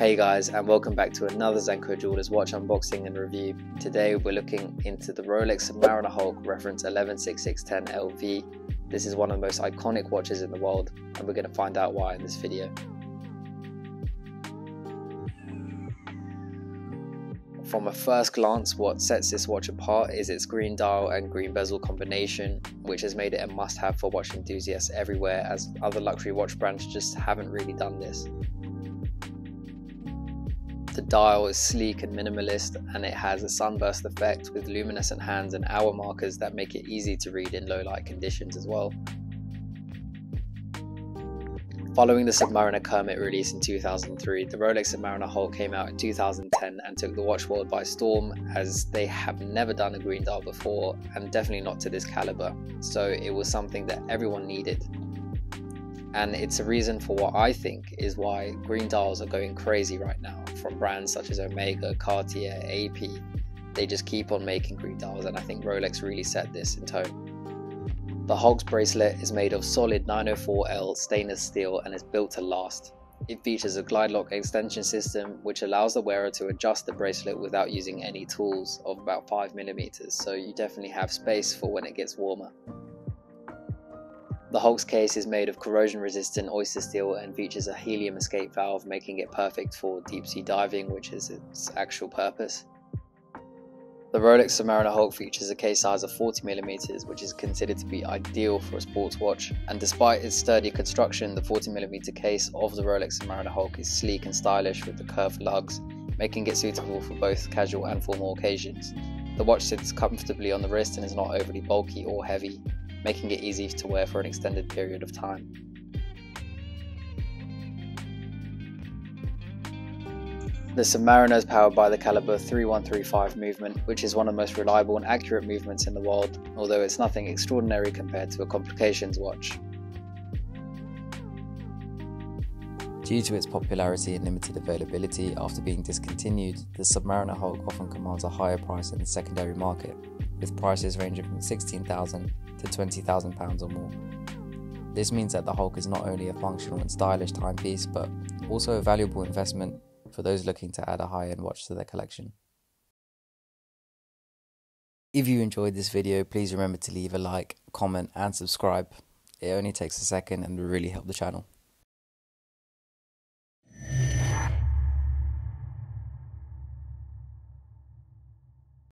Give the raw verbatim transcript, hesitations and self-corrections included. Hey guys, and welcome back to another Xanco Jewelers watch unboxing and review. Today we're looking into the Rolex Submariner Hulk reference eleven sixty-six ten L V. This is one of the most iconic watches in the world, and we're going to find out why in this video. From a first glance, what sets this watch apart is its green dial and green bezel combination, which has made it a must-have for watch enthusiasts everywhere, as other luxury watch brands just haven't really done this. The dial is sleek and minimalist, and it has a sunburst effect with luminescent hands and hour markers that make it easy to read in low light conditions as well. Following the Submariner Kermit release in two thousand three, the Rolex Submariner Hulk came out in two thousand ten and took the watch world by storm, as they have never done a green dial before, and definitely not to this caliber, so it was something that everyone needed. And it's a reason for what I think is why green dials are going crazy right now from brands such as Omega, Cartier, A P. They just keep on making green dials, and I think Rolex really set this in tone. The Hulk's bracelet is made of solid nine oh four L stainless steel and is built to last. It features a glide lock extension system which allows the wearer to adjust the bracelet without using any tools, of about five millimeters, so you definitely have space for when it gets warmer. The Hulk's case is made of corrosion-resistant oyster steel and features a helium escape valve, making it perfect for deep-sea diving, which is its actual purpose. The Rolex Submariner Hulk features a case size of forty millimeters, which is considered to be ideal for a sports watch, and despite its sturdy construction, the forty millimeter case of the Rolex Submariner Hulk is sleek and stylish with the curved lugs, making it suitable for both casual and formal occasions. The watch sits comfortably on the wrist and is not overly bulky or heavy, making it easy to wear for an extended period of time. The Submariner is powered by the Calibre thirty-one thirty-five movement, which is one of the most reliable and accurate movements in the world, although it's nothing extraordinary compared to a complications watch. Due to its popularity and limited availability after being discontinued, the Submariner Hulk often commands a higher price in the secondary market, with prices ranging from sixteen thousand pounds to twenty thousand pounds or more. This means that the Hulk is not only a functional and stylish timepiece, but also a valuable investment for those looking to add a high-end watch to their collection. If you enjoyed this video, please remember to leave a like, comment and subscribe. It only takes a second and will really help the channel.